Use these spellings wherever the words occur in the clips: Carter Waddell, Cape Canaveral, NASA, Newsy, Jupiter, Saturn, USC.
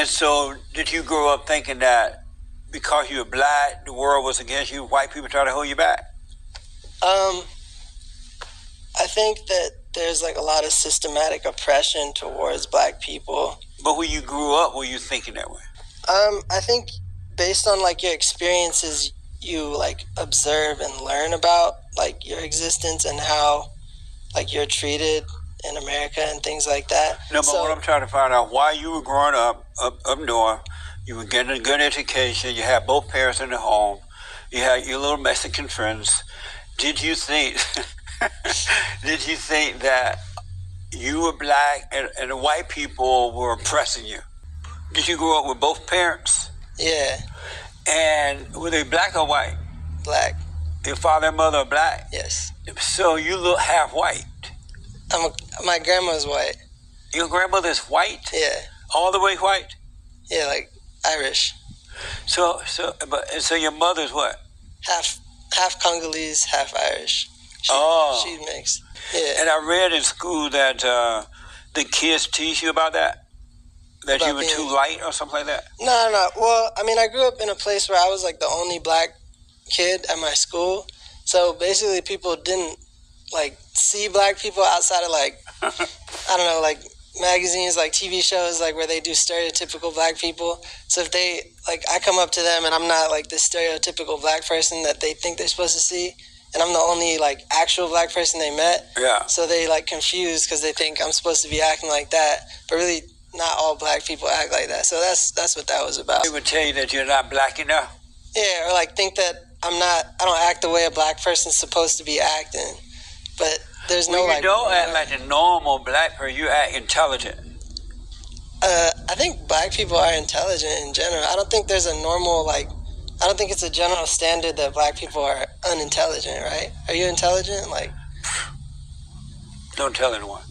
And so did you grow up thinking that because you were black, the world was against you, white people try to hold you back? I think that there's like a lot of systematic oppression towards black people. But when you grew up, were you thinking that way? I think based on like your experiences, you like observe and learn about like your existence and how like you're treated in America and things like that. No, but so, what I'm trying to find out, why you were growing up north, you were getting a good education, you had both parents in the home, you had your little Mexican friends. Did you think that you were black and the white people were oppressing you? Did you grow up with both parents? Yeah. And were they black or white? Black. Your father and mother are black? Yes. So you look half white. My grandma's white. Your grandmother's white? Yeah. All the way white? Yeah, like Irish. So your mother's what? Half Congolese, half Irish. She mixed. Yeah. And I read in school that the kids teach you about that? That you were too light or something like that? No. Well, I mean, I grew up in a place where I was like the only black kid at my school. So basically people didn't like see black people outside of like, I don't know, like magazines, like TV shows, like where they do stereotypical black people. So if they, like I come up to them and I'm not like the stereotypical black person that they think they're supposed to see. And I'm the only like actual black person they met. Yeah. So they like confused because they think I'm supposed to be acting like that. But really not all black people act like that. So that's what that was about. They would tell you that you're not black enough. Yeah, or like think that I don't act the way a black person's supposed to be acting. But there's no like... You don't act like a normal black person, you act intelligent. I think black people are intelligent in general. I don't think there's a normal, like... I don't think it's a general standard that black people are unintelligent, right? Are you intelligent? Like... Don't tell anyone.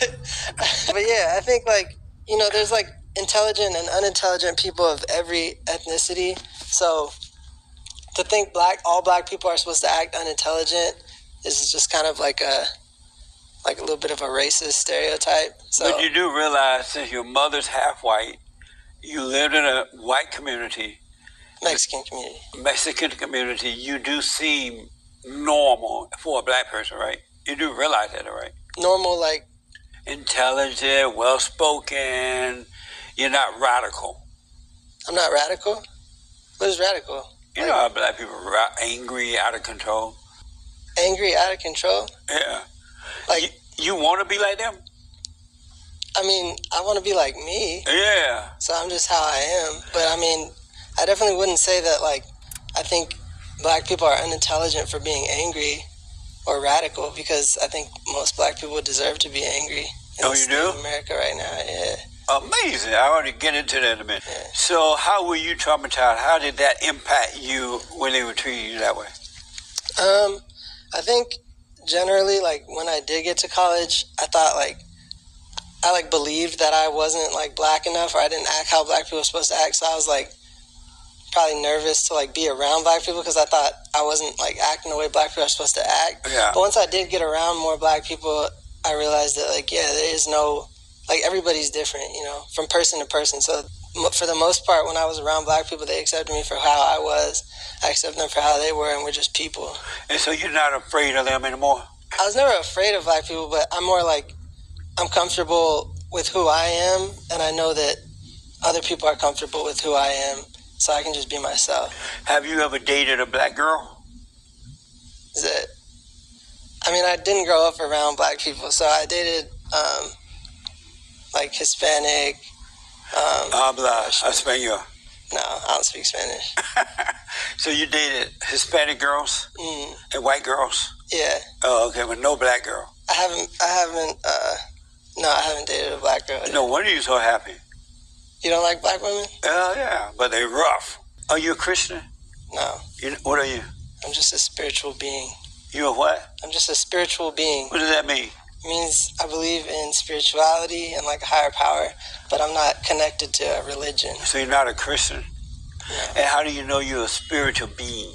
But yeah, I think like, you know, there's like intelligent and unintelligent people of every ethnicity. So to think all black people are supposed to act unintelligent is just kind of like a little bit of a racist stereotype. So, but you do realize since your mother's half white, you lived in a white community. Mexican community, you do seem normal for a black person, right? You do realize that, right? Normal, like? Intelligent, well-spoken. You're not radical. I'm not radical? What is radical? You know how black people are angry, out of control. Angry, out of control? Yeah. Like you want to be like them? I mean, I want to be like me. Yeah. So I'm just how I am. But I mean, I definitely wouldn't say that, like, I think black people are unintelligent for being angry or radical, because I think most black people deserve to be angry. Oh, you do? In America right now, yeah. Amazing. I want to get into that in a minute. Yeah. So how were you traumatized? How did that impact you when they were treating you that way? I think generally, like, when I did get to college, I thought, like, I, like, believed that I wasn't, like, black enough, or I didn't act how black people were supposed to act, so I was, like, probably nervous to, like, be around black people because I thought I wasn't, like, acting the way black people are supposed to act. Yeah. But once I did get around more black people, I realized that, like, yeah, there is no... Like, everybody's different, you know, from person to person. So for the most part, when I was around black people, they accepted me for how I was. I accepted them for how they were, and we're just people. And so you're not afraid of them anymore? I was never afraid of black people, but I'm more like, I'm comfortable with who I am, and I know that other people are comfortable with who I am, so I can just be myself. Have you ever dated a black girl? I mean, I didn't grow up around black people, so I dated... like Hispanic. Habla Espanol. No, I don't speak Spanish. So you dated Hispanic girls and white girls? Yeah. Oh, okay, but no black girl. I haven't dated a black girl. No wonder you're so happy. You don't like black women? Oh, yeah, but they're rough. Are you a Christian? No. What are you? I'm just a spiritual being. You're a what? I'm just a spiritual being. What does that mean? Means I believe in spirituality and like a higher power, but I'm not connected to a religion. So you're not a Christian? No. And how do you know you're a spiritual being?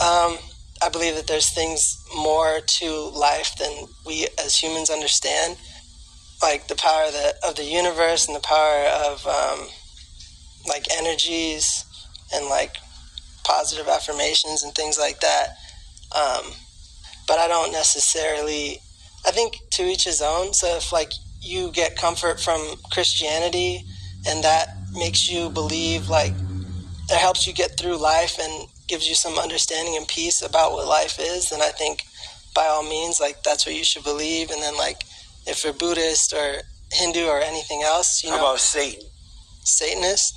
I believe that there's things more to life than we as humans understand, like the power of the universe and the power of like energies and like positive affirmations and things like that. But I don't necessarily, I think to each his own. So if like you get comfort from Christianity and that makes you believe, like it helps you get through life and gives you some understanding and peace about what life is, then I think by all means, like that's what you should believe. And then like if you're Buddhist or Hindu or anything else, you know. How about Satan? Satanist?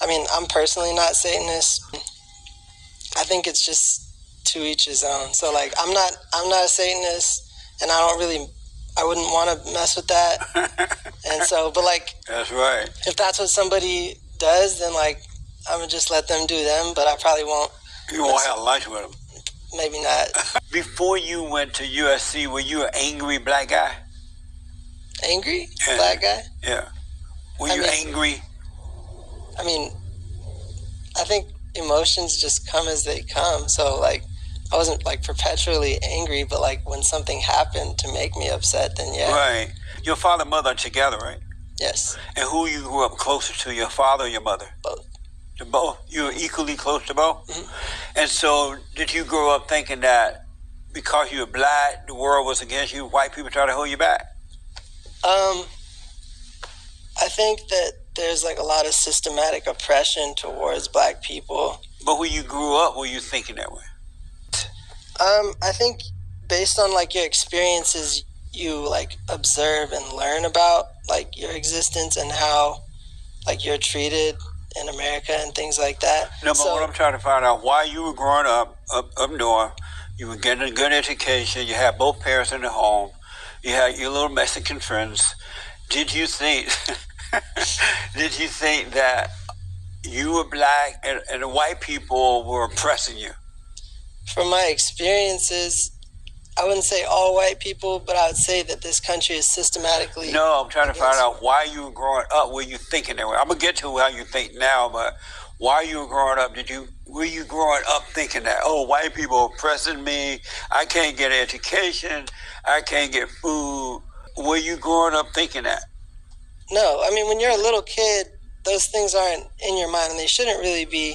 I mean, I'm personally not Satanist. I think it's just to each his own. So like I'm not a Satanist, and I wouldn't want to mess with that. And so, but like, that's right. If that's what somebody does, then like I'm gonna just let them do them, but I probably won't. You won't have lunch with them. Maybe not. Before you went to USC, were you an angry black guy? Angry? Yeah. Black guy? Yeah. Were you angry? I mean, I think emotions just come as they come. So like, I wasn't like perpetually angry, but like when something happened to make me upset, then yeah. Right. Your father and mother are together, right? Yes. And who you grew up closer to, your father or your mother? Both. To both? You were equally close to both? Mm-hmm. And so did you grow up thinking that because you were black, the world was against you, white people try to hold you back? I think that there's like a lot of systematic oppression towards black people. But when you grew up, were you thinking that way? I think based on like your experiences, you like observe and learn about like your existence and how like you're treated in America and things like that. No, but so, what I'm trying to find out, why you were growing up north, you were getting a good education, you had both parents in the home, you had your little Mexican friends. Did you think that you were black and the white people were oppressing you? From my experiences, I wouldn't say all white people, but I would say that this country is systematically... No, I'm trying to find out why you were growing up, were you thinking that way? I'm going to get to how you think now, but while you were growing up, were you growing up thinking that, oh, white people are oppressing me, I can't get education, I can't get food? Were you growing up thinking that? No, I mean, when you're a little kid, those things aren't in your mind, and they shouldn't really be,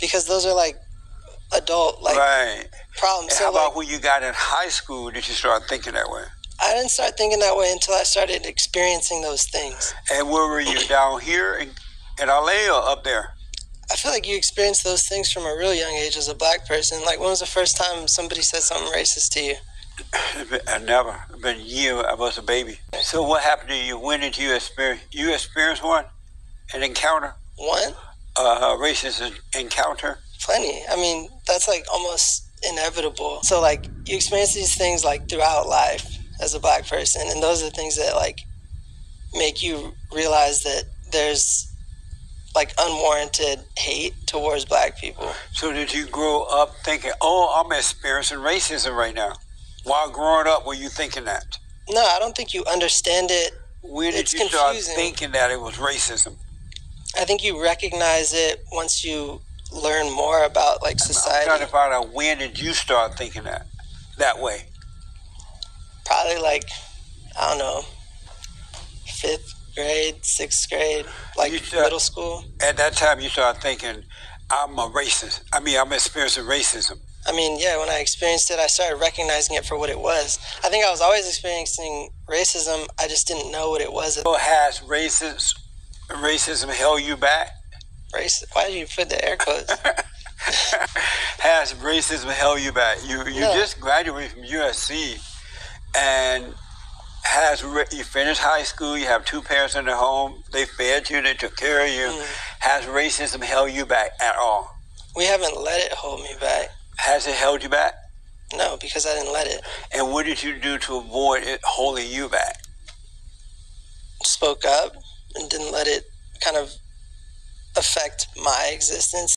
because those are like adult like right. problems. And so, how about like, when you got in high school, did you start thinking that way? I didn't start thinking that way until I started experiencing those things. And where were you, down here in LA or up there? I feel like you experienced those things from a real young age as a black person. Like, when was the first time somebody said something racist to you? I never. It's been a year. I was a baby. So what happened to you? When did you experience? You experienced one? An encounter? One? A racist encounter? Plenty. I mean, that's like almost inevitable. So like you experience these things like throughout life as a black person, and those are the things that like make you realize that there's like unwarranted hate towards black people. So did you grow up thinking, oh, I'm experiencing racism right now? While growing up, were you thinking that? No, I don't think you understand it. Where did you start thinking that it was racism? I think you recognize it once you learn more about like society. I'm trying to find out, when did you start thinking that way? Probably like, I don't know, 5th grade, 6th grade, like middle school. At that time, you started thinking, I'm a racist. I mean, I'm experiencing racism. I mean, yeah, when I experienced it, I started recognizing it for what it was. I think I was always experiencing racism. I just didn't know what it was. So has racism held you back? Why did you put the air quotes? Has racism held you back? You just graduated from USC, and you finished high school, you have two parents in the home, they fed you, they took care of you. Has racism held you back at all? We haven't let it hold me back. Has it held you back? No, because I didn't let it. And what did you do to avoid it holding you back? Spoke up and didn't let it kind of affect my existence.